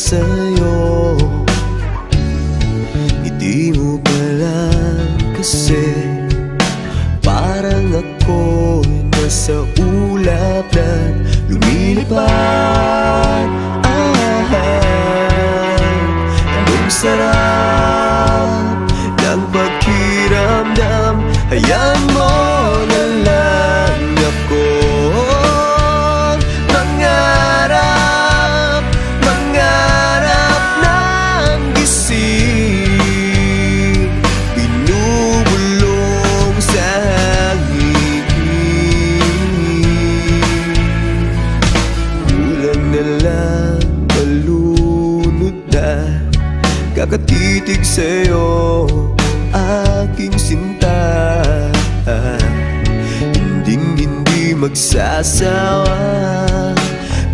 sa'yo. Hindi mo pala kasi parang ako nasa ulap na lumilipad. Anong sarap ng pagkiramdam, hayaan mo na lang ako kakatitig sa'yo, aking sinta. Hindi magsasawa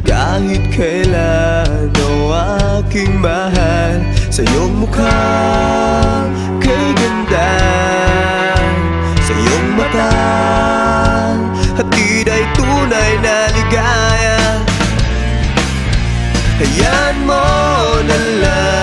kahit kailan, o aking mahal. Sa iyong mukha kay ganda, sa iyong mata hatid ay tunay na ligaya. Hayaan mo na lang.